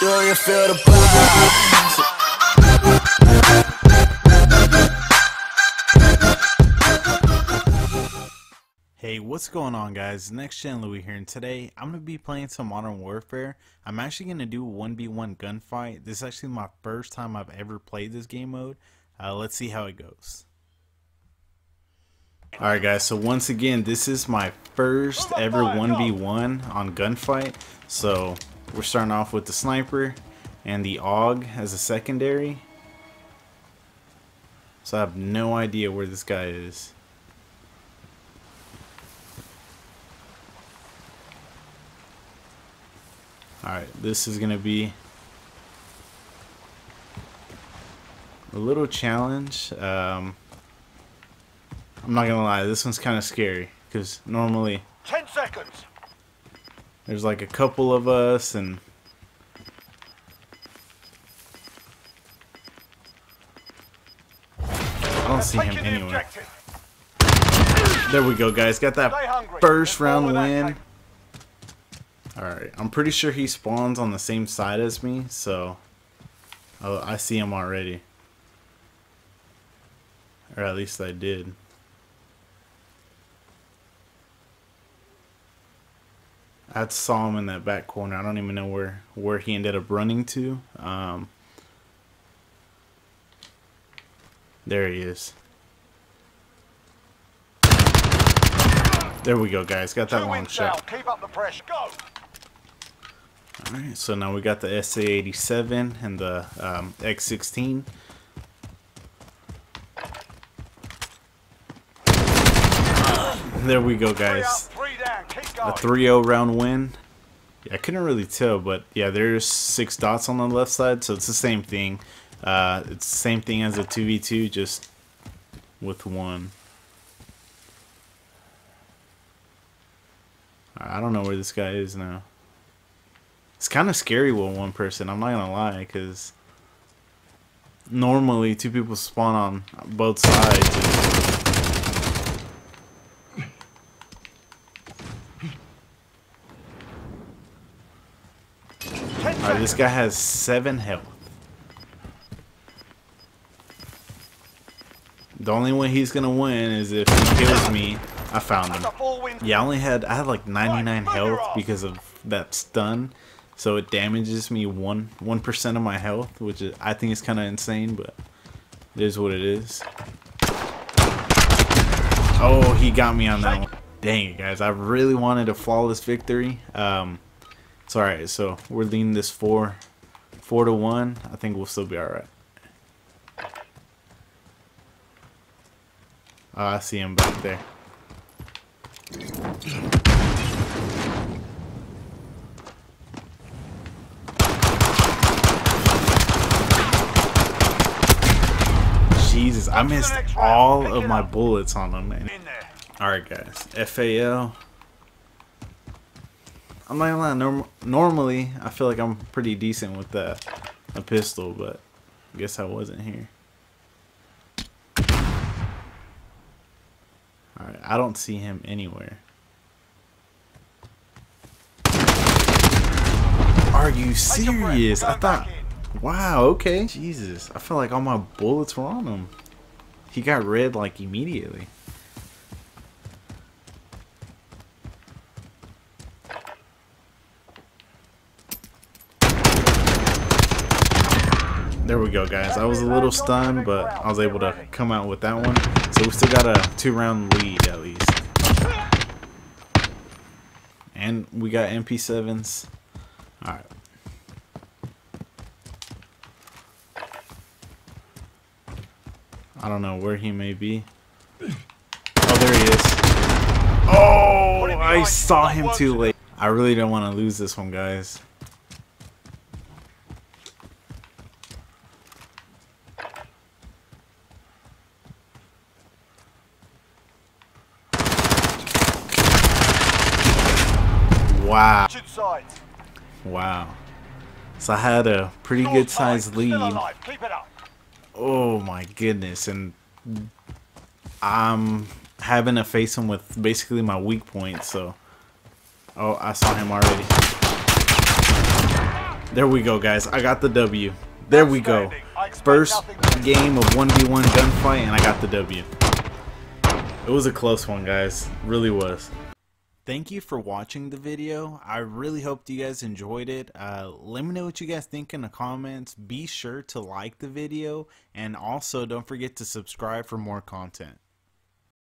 Do you feel the vibe? Hey, what's going on, guys? Next Gen Louie here, and today I'm going to be playing some Modern Warfare. I'm actually going to do 1v1 gunfight. This is actually my first time I've ever played this game mode. Let's see how it goes. Alright guys, so once again, this is my first ever 1v1 on gunfight. So we're starting off with the sniper and the AUG as a secondary. So I have no idea where this guy is. Alright, this is going to be a little challenge. I'm not gonna lie, this one's kind of scary because normally 10 seconds. There's like a couple of us, and I don't see him anywhere. There we go, guys. Got that first round win. Alright, I'm pretty sure he spawns on the same side as me, so I see him already. Or at least I did. I saw him in that back corner. I don't even know where he ended up running to. There he is. There we go, guys. Got that long shot. Keep up the pressure. Go. All right. So now we got the SA87 and the X16. There we go, guys. A 3-0 round win. Yeah, I couldn't really tell, but yeah, there's 6 dots on the left side, so it's the same thing. It's the same thing as a 2v2, just with one. I don't know where this guy is now. It's kind of scary with one person, I'm not gonna lie, because normally 2 people spawn on both sides. Alright, this guy has 7 health. The only way he's gonna win is if he kills me. I found him. Yeah, I had like 99 health because of that stun, so it damages me 1% of my health, which is, I think is kind of insane, but it is what it is. Oh, he got me on that one. Dang it, guys! I really wanted a flawless victory. It's alright, so we're leading this 4-1. I think we'll still be alright. I see him back there. Jesus, I missed all of my bullets on him. Alright guys, FAL. I'm not gonna lie, normally I feel like I'm pretty decent with a pistol, but I guess I wasn't here. Alright, I don't see him anywhere. Are you serious? I thought, wow, okay. Jesus, I feel like all my bullets were on him. He got red like immediately. There we go, guys. I was a little stunned, but I was able to come out with that one. So we still got a 2-round lead at least. And we got MP7s. Alright. I don't know where he may be. Oh, there he is. Oh, I saw him too late. I really don't want to lose this one, guys. Wow. Wow. So I had a pretty good sized lead. Oh my goodness. And I'm having to face him with basically my weak point. So, oh, I saw him already. There we go, guys. I got the W. There we go. First game of 1v1 gunfight, and I got the W. It was a close one, guys. Really was. Thank you for watching the video. I really hope you guys enjoyed it. Let me know what you guys think in the comments. Be sure to like the video, and also don't forget to subscribe for more content.